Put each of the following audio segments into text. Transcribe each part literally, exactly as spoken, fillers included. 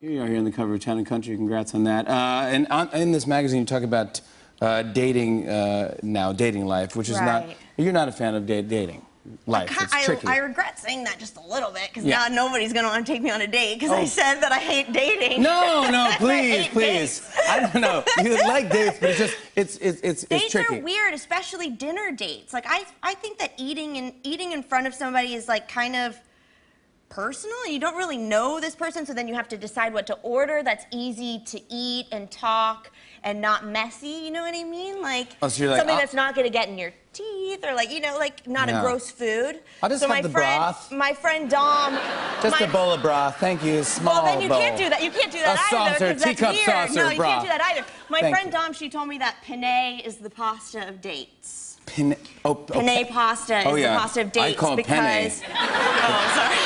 Here you are, here in the cover of Town and Country. Congrats on that. Uh, and on, in this magazine, you talk about uh, dating uh, now, dating life, which is right. not. You're not a fan of da dating life. I, it's tricky. I, I regret saying that just a little bit because yeah. now nobody's going to want to take me on a date because oh. I said that I hate dating. No, no, please, I please. Dates. I don't know. You like dates, but it's just it's it's it's, dates it's tricky. Dates are weird, especially dinner dates. Like I I think that eating and eating in front of somebody is like kind of. Personal, you don't really know this person, so then you have to decide what to order that's easy to eat and talk and not messy, you know what I mean? Like, oh, so like something I'll... that's not going to get in your teeth or like, you know, like not no. a gross food. I'll just so have my the friend, broth. My friend Dom. Just my... a bowl of broth, thank you, small bowl. Well, then you bowl. Can't do that. You can't do that a either. Saucer, teacup that's saucer, no, you broth. Can't do that either. My thank friend you. Dom, she told me that penne is the pasta of dates. Penne? Oh, oh, penne pasta is oh, yeah. the pasta of dates I call because... Penne. Oh, sorry.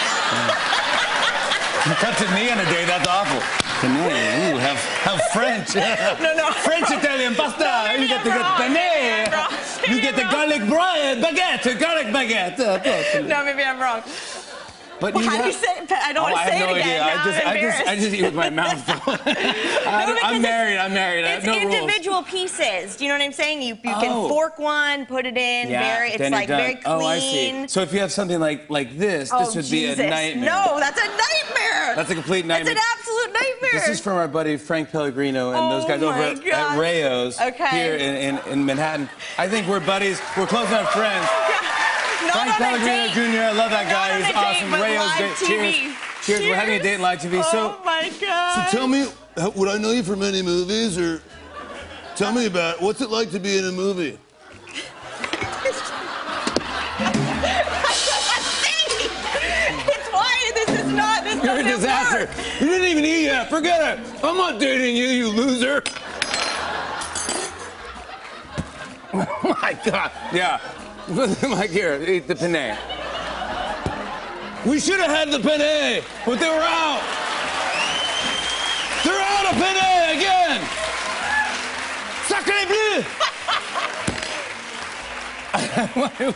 You cut to me on a day, that's awful. Penne, ooh, have, have French. No, no. French, Italian, pasta. No, you get the penne. You get the garlic bread, baguette, garlic baguette. Uh, no, maybe I'm wrong. But well, you how do you say it? I don't oh, want to I say have no it again. Idea. I, just, I, just, I just eat with my mouth full. no, I'm married, I'm married. It's no individual rules. Pieces. Do you know what I'm saying? You, you oh. can fork one, put it in, yeah, very, it's like done. Very clean. Oh, I see. So if you have something like, like this, oh, this would Jesus. Be a nightmare. No, that's a nightmare. That's a complete nightmare. It's an absolute nightmare. This is from our buddy Frank Pellegrino and oh those guys over at, at Rayo's okay. here in, in, in Manhattan. I think we're buddies. We're close enough friends. Frank Pellegrino Junior I love that guy. He's awesome. Rayo's date. Cheers. Cheers. Cheers. We're having a date on live T V. Oh so, my God. So tell me, would I know you from any movies, or tell me about what's it like to be in a movie? It's why this is not. This You're a disaster. Work. You didn't even eat yet. Forget it. I'm not dating you, you loser. Oh my God. Yeah. Like here, eat the penne. We should have had the penne, but they were out. They're out of penne again. Sacre bleu!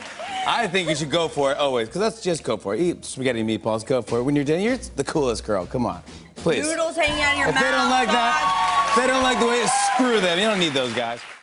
I think you should go for it always, because let's just go for it. Eat spaghetti and meatballs, go for it. When you're done, you're the coolest girl. Come on, please. Noodles hanging out of your if mouth. If they don't like that, if they don't like the way it screw them. You don't need those guys.